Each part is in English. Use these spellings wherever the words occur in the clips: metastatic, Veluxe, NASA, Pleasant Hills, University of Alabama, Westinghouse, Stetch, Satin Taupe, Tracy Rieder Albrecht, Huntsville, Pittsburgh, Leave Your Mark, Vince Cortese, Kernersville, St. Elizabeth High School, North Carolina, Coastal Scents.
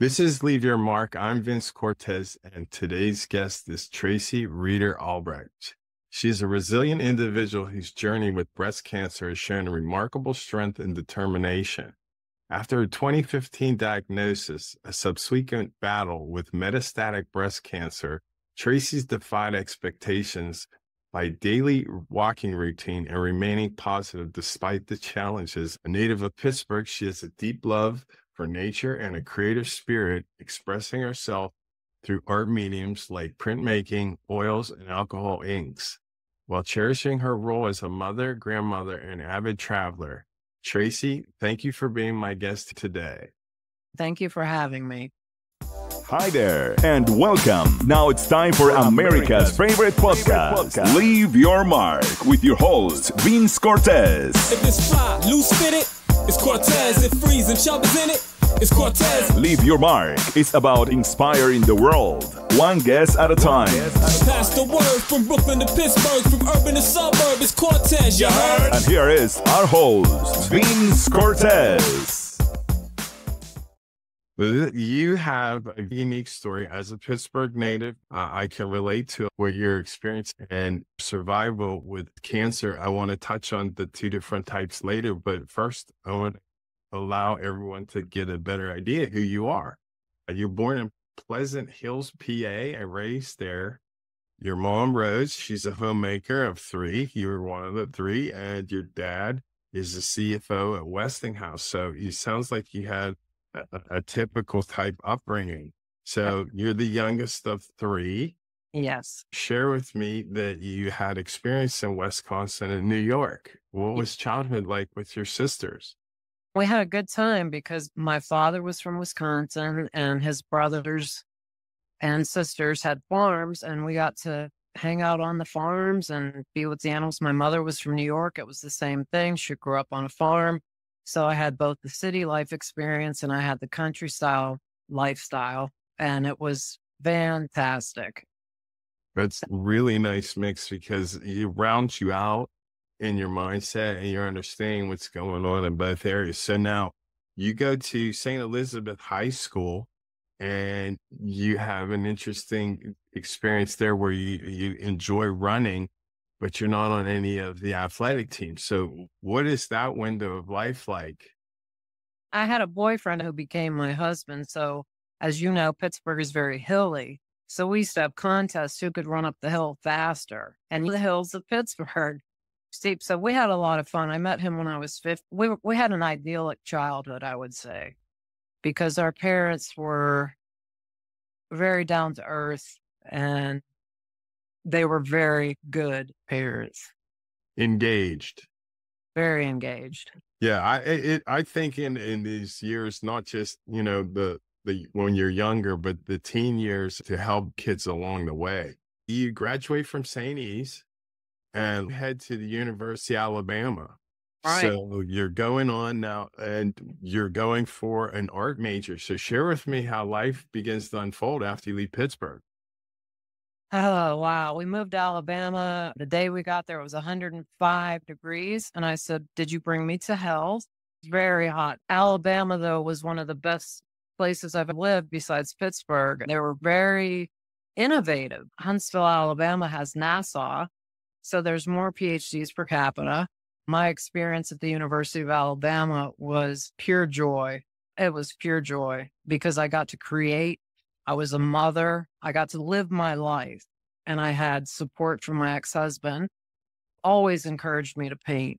This is Leave Your Mark. I'm Vince Cortese, and today's guest is Tracy Rieder Albrecht. She's a resilient individual whose journey with breast cancer has shown a remarkable strength and determination. After her 2015 diagnosis, a subsequent battle with metastatic breast cancer, Tracy's defied expectations by daily walking routine and remaining positive despite the challenges. A native of Pittsburgh, she has a deep love for nature and a creative spirit, expressing herself through art mediums like printmaking, oils, and alcohol inks. While cherishing her role as a mother, grandmother, and avid traveler, Tracy, thank you for being my guest today. Thank you for having me. Hi there, and welcome. Now it's time for America's favorite podcast, Leave Your Mark, with your host, Vince Cortese. If it's fly, loose fitted, it's Cortese. If freezing, chub is in it. It's Cortese. Leave Your Mark is about inspiring the world, one guest at a time. Pass the word from Brooklyn to Pittsburgh, from urban to suburb. It's Cortese, you heard? And here is our host, Vince Cortese. You have a unique story as a Pittsburgh native. I can relate to what your experience and survival with cancer. I want to touch on the two different types later, but first I want to allow everyone to get a better idea who you are. You're born in Pleasant Hills, PA, and raised there. Your mom, Rose, she's a homemaker of three. You were one of the three, and your dad is the CFO at Westinghouse. So it sounds like you had a typical type upbringing. So you're the youngest of three. Yes. Share with me that you had experience in Wisconsin and New York. What was childhood like with your sisters? We had a good time because my father was from Wisconsin and his brothers and sisters had farms, and we got to hang out on the farms and be with the animals. My mother was from New York. It was the same thing. She grew up on a farm. So I had both the city life experience and I had the country style lifestyle, and it was fantastic. That's a really nice mix because it rounds you out in your mindset and you're understanding what's going on in both areas. So now you go to St. Elizabeth High School and you have an interesting experience there where you enjoy running, but you're not on any of the athletic teams. So what is that window of life like? I had a boyfriend who became my husband. So as you know, Pittsburgh is very hilly. So we used to have contests who could run up the hill faster, and the hills of Pittsburgh steep. So we had a lot of fun. I met him when I was 5. We had an idyllic childhood, I would say, because our parents were very down to earth and they were very good parents. Engaged. Very engaged. Yeah. I think in these years, not just, you know, when you're younger, but the teen years to help kids along the way. You graduate from St. E's and head to the University of Alabama. Right. So you're going on now and you're going for an art major. So share with me how life begins to unfold after you leave Pittsburgh. Oh, wow. We moved to Alabama. The day we got there, it was 105 degrees. And I said, did you bring me to hell? It's very hot. Alabama, though, was one of the best places I've lived besides Pittsburgh. They were very innovative. Huntsville, Alabama has NASA. So there's more PhDs per capita. My experience at the University of Alabama was pure joy. It was pure joy because I got to create. I was a mother. I got to live my life. And I had support from my ex-husband. Always encouraged me to paint.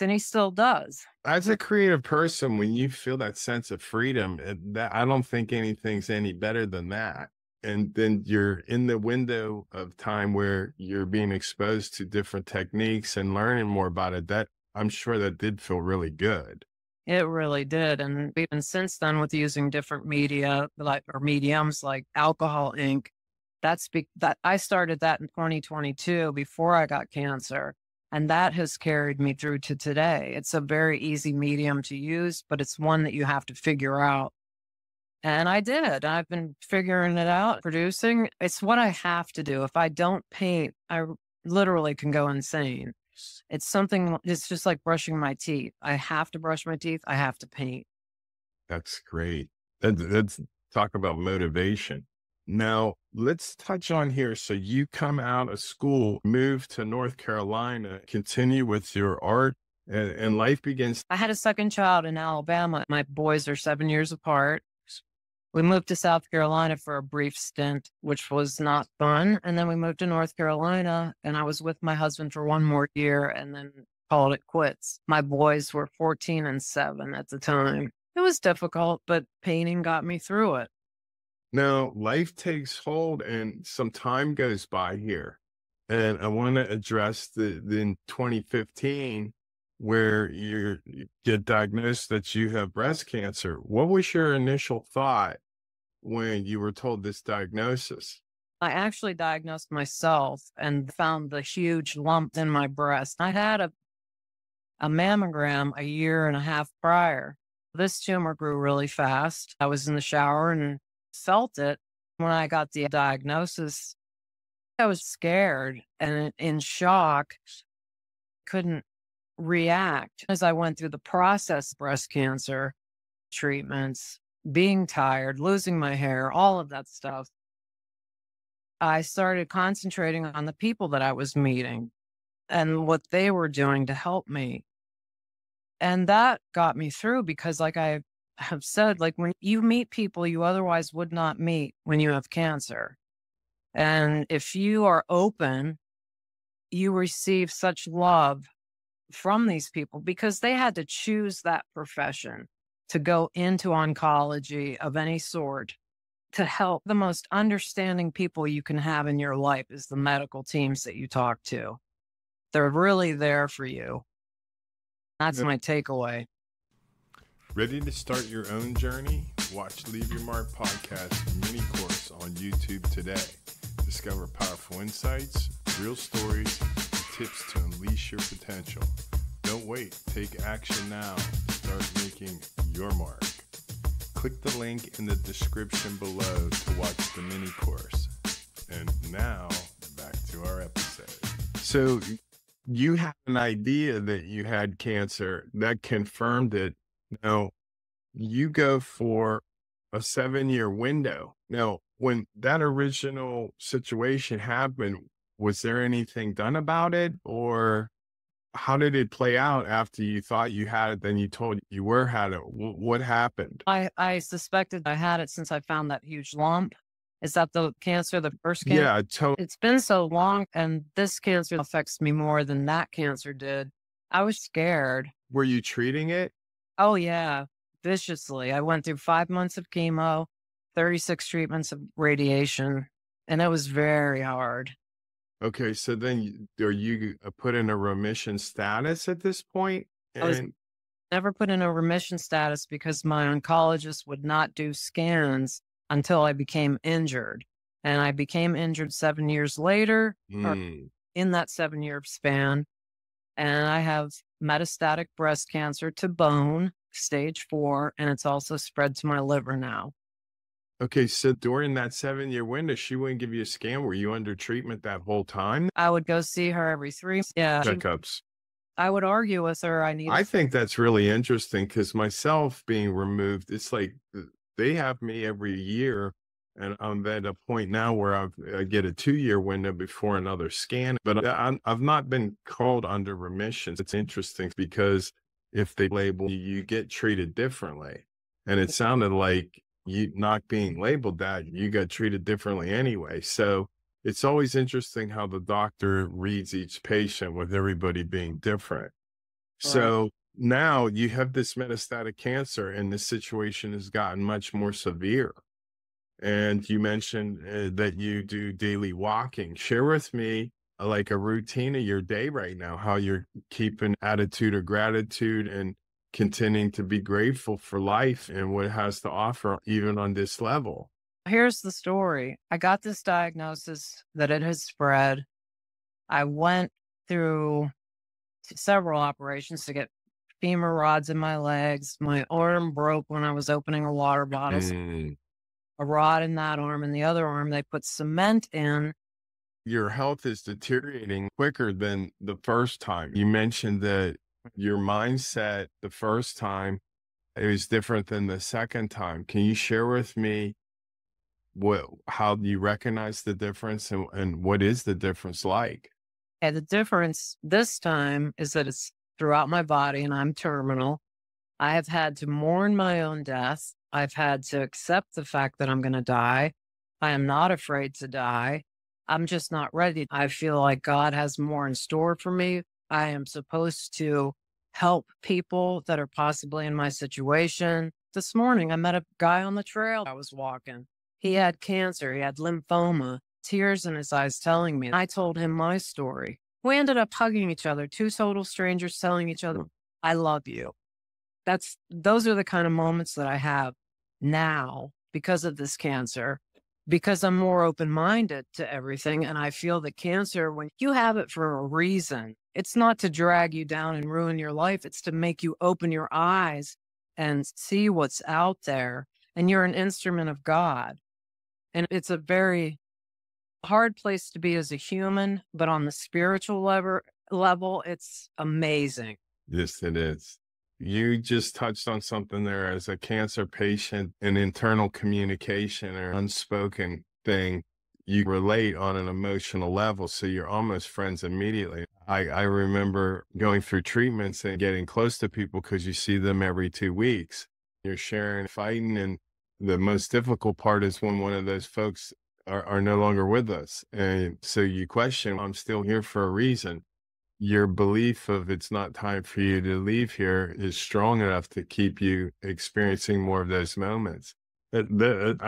And he still does. As a creative person, when you feel that sense of freedom, I don't think anything's any better than that. And then you're in the window of time where you're being exposed to different techniques and learning more about it. That I'm sure that did feel really good. It really did. And even since then with using different media or mediums like alcohol ink, I started that in 2022 before I got cancer. And that has carried me through to today. It's a very easy medium to use, but it's one that you have to figure out. And I did. I've been figuring it out, producing. It's what I have to do. If I don't paint, I literally can go insane. It's just like brushing my teeth. I have to brush my teeth. I have to paint. That's great. That's talk about motivation. Now, let's touch on here. So you come out of school, move to North Carolina, continue with your art, and life begins. I had a second child in Alabama. My boys are 7 years apart. We moved to South Carolina for a brief stint, which was not fun. And then we moved to North Carolina, and I was with my husband for one more year and then called it quits. My boys were 14 and 7 at the time. It was difficult, but painting got me through it. Now, life takes hold and some time goes by here. And I want to address the in 2015, where you get diagnosed that you have breast cancer. What was your initial thought when you were told this diagnosis? I actually diagnosed myself and found the huge lump in my breast. I had a mammogram a year and a half prior. This tumor grew really fast. I was in the shower and felt it. When I got the diagnosis, I was scared and in shock. Couldn't react. As I went through the process, breast cancer treatments, being tired, losing my hair, all of that stuff, I started concentrating on the people that I was meeting and what they were doing to help me. And that got me through because, like I have said, like when you meet people you otherwise would not meet when you have cancer. And if you are open, you receive such love from these people because they had to choose that profession to go into oncology of any sort to help. The most understanding people you can have in your life is the medical teams that you talk to. They're really there for you. That's my takeaway. Ready to start your own journey? Watch Leave Your Mark podcast mini course on YouTube today. Discover powerful insights, real stories, tips to unleash your potential. Don't wait. Take action now. Start making your mark. Click the link in the description below to watch the mini course. And now back to our episode. So you had an idea that you had cancer that confirmed it. Now you go for a 7-year window. Now, when that original situation happened, was there anything done about it, or how did it play out after you thought you had it, then you told you had it? What happened? I suspected I had it since I found that huge lump. Is that the cancer, the first cancer? Yeah, totally. It's been so long, and this cancer affects me more than that cancer did. I was scared. Were you treating it? Oh, yeah, viciously. I went through 5 months of chemo, 36 treatments of radiation, and it was very hard. Okay, so then are you put in a remission status at this point? I was never put in a remission status because my oncologist would not do scans until I became injured. And I became injured 7 years later, or in that 7-year span. And I have metastatic breast cancer to bone, stage 4, and it's also spread to my liver now. Okay, so during that 7-year window, she wouldn't give you a scan. Were you under treatment that whole time? I would go see her every 3 months. Yeah. Checkups. I would argue with her. I think that's really interesting because myself being removed, it's like they have me every year. And I'm at a point now where I get a 2-year window before another scan. But I've not been called under remission. It's interesting because if they label you, you get treated differently. And it sounded like you not being labeled that, you got treated differently anyway. So it's always interesting how the doctor reads each patient with everybody being different. Right. So now you have this metastatic cancer and this situation has gotten much more severe. And you mentioned that you do daily walking. Share with me like a routine of your day right now, how you're keeping attitude of gratitude and continuing to be grateful for life and what it has to offer, even on this level. Here's the story. I got this diagnosis that it has spread. I went through several operations to get femur rods in my legs. My arm broke when I was opening a water bottle. A rod in that arm and the other arm, they put cement in. Your health is deteriorating quicker than the first time. You mentioned that your mindset the first time, it was different than the second time. Can you share with me how do you recognize the difference, and what is the difference like? And the difference this time is that it's throughout my body and I'm terminal. I have had to mourn my own death. I've had to accept the fact that I'm going to die. I am not afraid to die. I'm just not ready. I feel like God has more in store for me. I am supposed to help people that are possibly in my situation. This morning, I met a guy on the trail I was walking. He had cancer. He had lymphoma, tears in his eyes telling me. I told him my story. We ended up hugging each other, two total strangers telling each other, I love you. Those are the kind of moments that I have now because of this cancer, because I'm more open-minded to everything. And I feel that cancer, when you have it for a reason, it's not to drag you down and ruin your life. It's to make you open your eyes and see what's out there. And you're an instrument of God. And it's a very hard place to be as a human, but on the spiritual level, it's amazing. Yes, it is. You just touched on something there as a cancer patient, an internal communication or unspoken thing. You relate on an emotional level, so you're almost friends immediately. I remember going through treatments and getting close to people because you see them every 2 weeks. You're sharing, fighting, and the most difficult part is when one of those folks are no longer with us. And so you question, I'm still here for a reason. Your belief of it's not time for you to leave here is strong enough to keep you experiencing more of those moments. I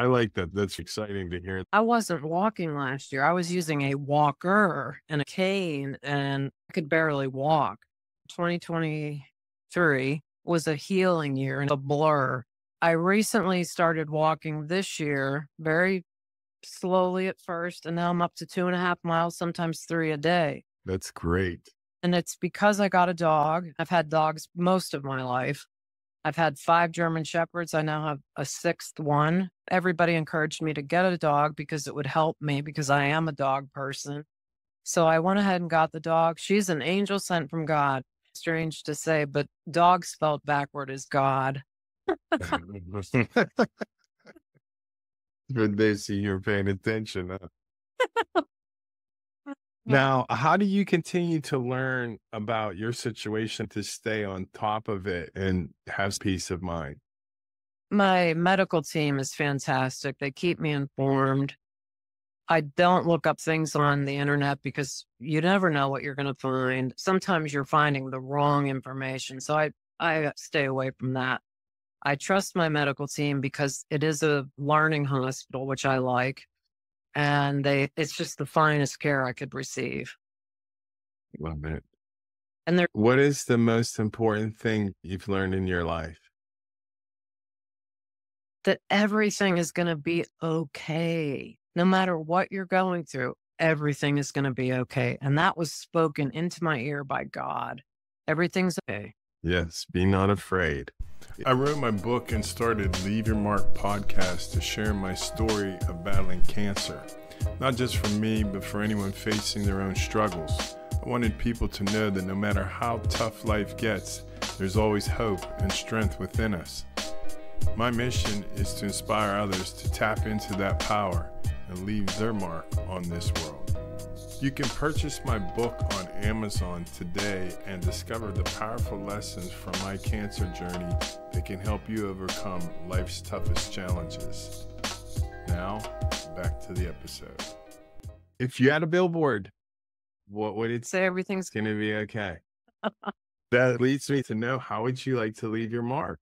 like that. That's exciting to hear. I wasn't walking last year. I was using a walker and a cane, and I could barely walk. 2023 was a healing year and a blur. I recently started walking this year, very slowly at first, and now I'm up to 2.5 miles, sometimes 3 a day. That's great. And it's because I got a dog. I've had dogs most of my life. I've had 5 German Shepherds. I now have a 6th one. Everybody encouraged me to get a dog because it would help me, because I am a dog person. So I went ahead and got the dog. She's an angel sent from God. Strange to say, but dog spelled backward is God. When they see you're paying attention, huh? Now, how do you continue to learn about your situation to stay on top of it and have peace of mind? My medical team is fantastic. They keep me informed. I don't look up things on the internet because you never know what you're going to find. Sometimes you're finding the wrong information. So I stay away from that. I trust my medical team because it is a learning hospital, which I like. And it's just the finest care I could receive. Love it. And what is the most important thing you've learned in your life? That everything is going to be okay. No matter what you're going through, everything is going to be okay. And that was spoken into my ear by God. Everything's okay. Yes, be not afraid. I wrote my book and started Leave Your Mark podcast to share my story of battling cancer. Not just for me, but for anyone facing their own struggles. I wanted people to know that no matter how tough life gets, there's always hope and strength within us. My mission is to inspire others to tap into that power and leave their mark on this world. You can purchase my book on Amazon today and discover the powerful lessons from my cancer journey that can help you overcome life's toughest challenges. Now, back to the episode. If you had a billboard, what would it say? Everything's going to be okay. That leads me to know, how would you like to leave your mark?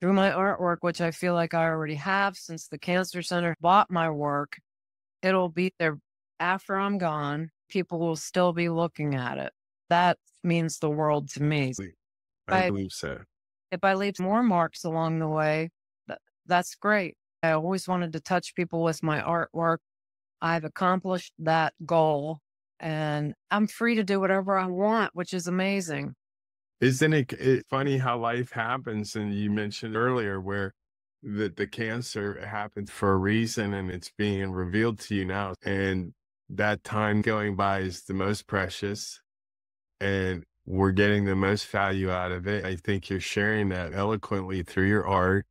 Through my artwork, which I feel like I already have since the Cancer Center bought my work. It'll be there. After I'm gone, people will still be looking at it. That means the world to me. I believe so. If I leave more marks along the way, that's great. I always wanted to touch people with my artwork. I've accomplished that goal, and I'm free to do whatever I want, which is amazing. Isn't it funny how life happens? And you mentioned earlier where the cancer happened for a reason, and it's being revealed to you now. And that time going by is the most precious, and we're getting the most value out of it. I think you're sharing that eloquently through your art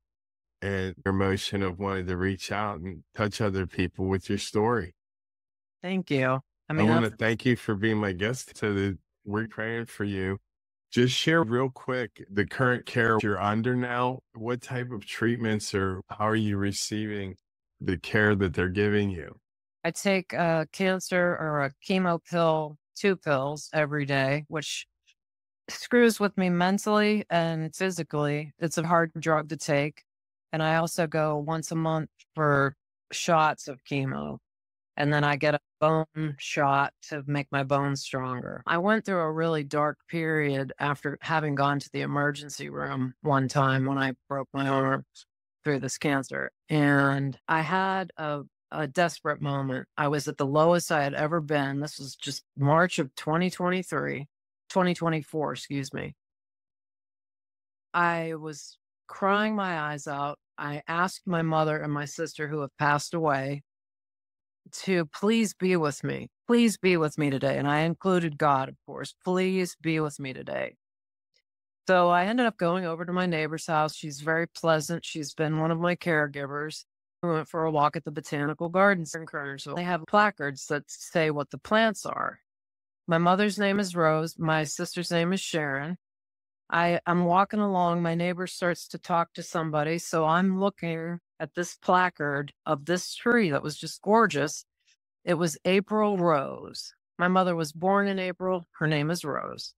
and your emotion of wanting to reach out and touch other people with your story. Thank you. I want to thank you for being my guest. We're praying for you. Just share real quick the current care you're under now. What type of treatments or how are you receiving the care that they're giving you? I take a cancer or a chemo pill, 2 pills every day, which screws with me mentally and physically. It's a hard drug to take. And I also go once a month for shots of chemo. And then I get a bone shot to make my bones stronger. I went through a really dark period after having gone to the emergency room one time when I broke my arm through this cancer. And I had a desperate moment. I was at the lowest I had ever been. This was just March of 2024, excuse me. I was crying my eyes out. I asked my mother and my sister, who have passed away, to please be with me. Please be with me today. And I included God, of course. Please be with me today. So I ended up going over to my neighbor's house. She's very pleasant. She's been one of my caregivers. We went for a walk at the botanical gardens in Kernersville. They have placards that say what the plants are. My mother's name is Rose. My sister's name is Sharon. I'm walking along. My neighbor starts to talk to somebody. So I'm looking at this placard of this tree that was just gorgeous. It was April Rose. My mother was born in April. Her name is Rose.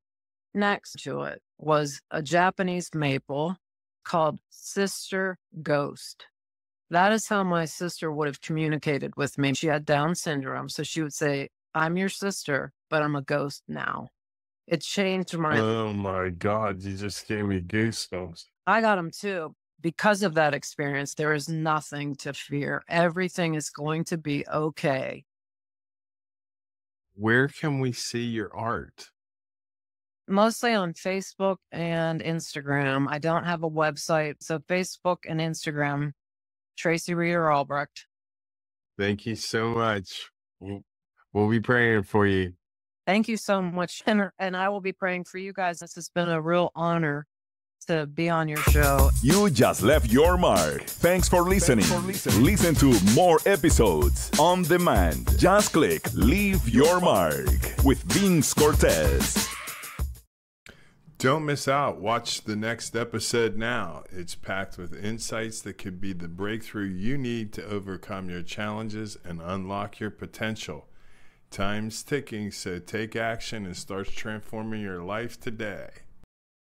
Next to it was a Japanese maple called Sister Ghost. That is how my sister would have communicated with me. She had Down syndrome. So she would say, I'm your sister, but I'm a ghost now. It changed my... Oh my God, you just gave me goosebumps. I got them too. Because of that experience, there is nothing to fear. Everything is going to be okay. Where can we see your art? Mostly on Facebook and Instagram. I don't have a website. So Facebook and Instagram, Tracy Rieder Albrecht. Thank you so much. We'll be praying for you. Thank you so much. And I will be praying for you guys. This has been a real honor to be on your show. You just left your mark. Thanks for listening. Listen to more episodes on demand. Just click Leave Your Mark with Vince Cortese. Don't miss out. Watch the next episode now. It's packed with insights that could be the breakthrough you need to overcome your challenges and unlock your potential. Time's ticking, so take action and start transforming your life today.